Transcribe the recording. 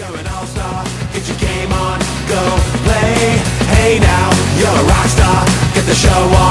You're an all-star, get your game on, go play. Hey now, you're a rock star, get the show on.